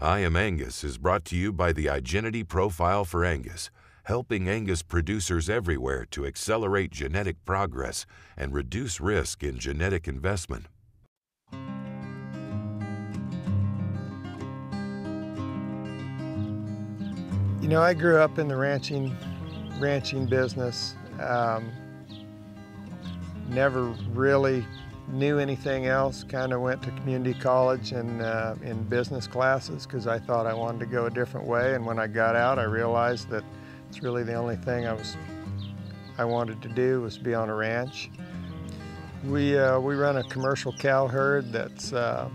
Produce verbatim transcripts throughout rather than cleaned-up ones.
I Am Angus is brought to you by the Igenity Profile for Angus, helping Angus producers everywhere to accelerate genetic progress and reduce risk in genetic investment. You know, I grew up in the ranching, ranching business. Um, never really knew anything else. Kind of went to community college and uh, in business classes because I thought I wanted to go a different way. And when I got out, I realized that it's really the only thing I was I wanted to do was be on a ranch. We uh, we run a commercial cow herd that's uh,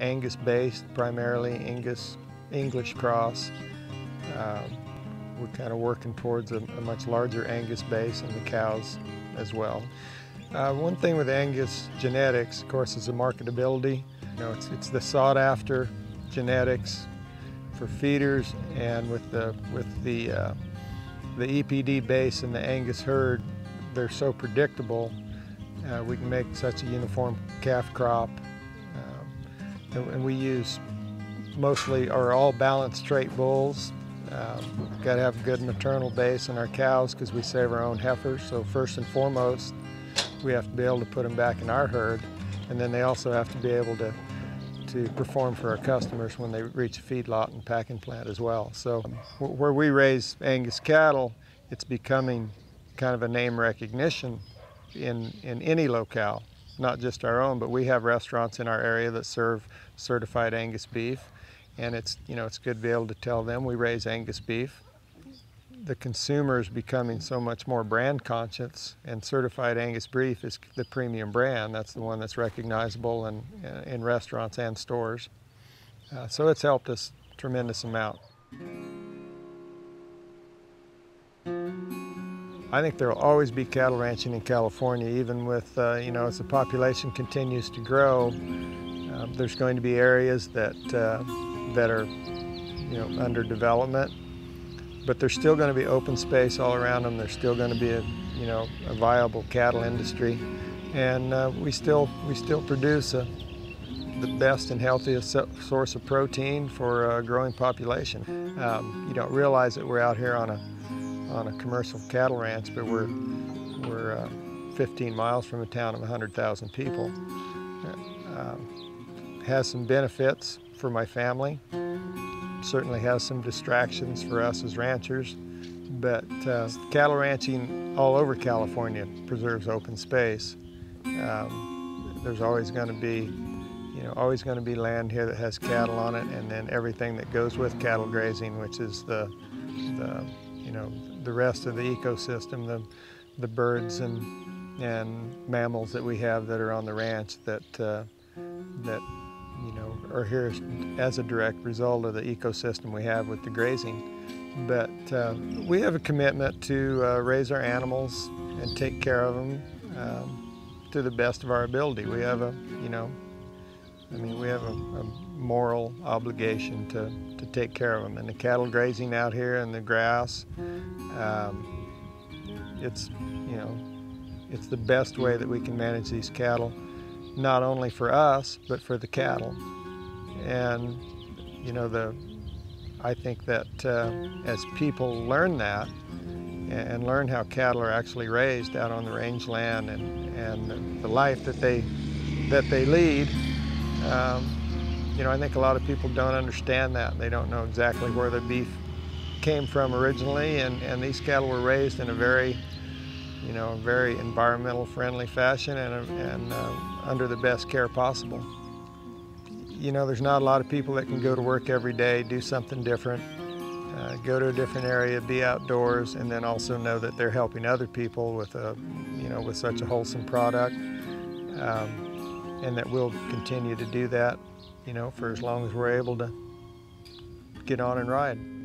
Angus-based, primarily Angus English cross. Uh, we're kind of working towards a, a much larger Angus base and the cows as well. Uh, one thing with Angus genetics, of course, is the marketability. You know, it's, it's the sought-after genetics for feeders, and with the with the uh, the E P D base and the Angus herd, they're so predictable. Uh, we can make such a uniform calf crop, um, and, and we use mostly or all balanced trait bulls. Um, we've got to have a good maternal base in our cows because we save our own heifers. So first and foremost, we have to be able to put them back in our herd, and then they also have to be able to to perform for our customers when they reach a feedlot and packing plant as well. So where we raise Angus cattle, it's becoming kind of a name recognition in, in any locale, not just our own, but we have restaurants in our area that serve certified Angus beef, and it's, you know, it's good to be able to tell them we raise Angus beef. The consumer is becoming so much more brand conscious, and certified Angus beef is the premium brand. That's the one that's recognizable in, in restaurants and stores. Uh, so it's helped us a tremendous amount. I think there will always be cattle ranching in California, even with, uh, you know, as the population continues to grow, uh, there's going to be areas that, uh, that are, you know, under development. But there's still going to be open space all around them. There's still going to be a, you know, a viable cattle industry, and uh, we still we still produce a, the best and healthiest source of protein for a growing population. Um, you don't realize that we're out here on a on a commercial cattle ranch, but we're we're uh, fifteen miles from a town of one hundred thousand people. It um, has some benefits for my family. Certainly has some distractions for us as ranchers, but uh, cattle ranching all over California preserves open space. Um, there's always going to be, you know, always going to be land here that has cattle on it, and then everything that goes with cattle grazing, which is the, the you know, the rest of the ecosystem, the, the birds and and mammals that we have that are on the ranch that uh, that. you know, are here as a direct result of the ecosystem we have with the grazing. But uh, we have a commitment to uh, raise our animals and take care of them um, to the best of our ability. We have a, you know, I mean, we have a, a moral obligation to, to take care of them. And the cattle grazing out here and the grass, um, it's, you know, it's the best way that we can manage these cattle. Not only for us, but for the cattle. And, you know, the, I think that uh, as people learn that and learn how cattle are actually raised out on the rangeland and, and the life that they, that they lead, um, you know, I think a lot of people don't understand that. They don't know exactly where their beef came from originally, and, and these cattle were raised in a very, you know, a very environmental friendly fashion and, and uh, under the best care possible. You know, there's not a lot of people that can go to work every day, do something different, uh, go to a different area, be outdoors, and then also know that they're helping other people with a, you know, with such a wholesome product, um, and that we'll continue to do that, you know, for as long as we're able to get on and ride.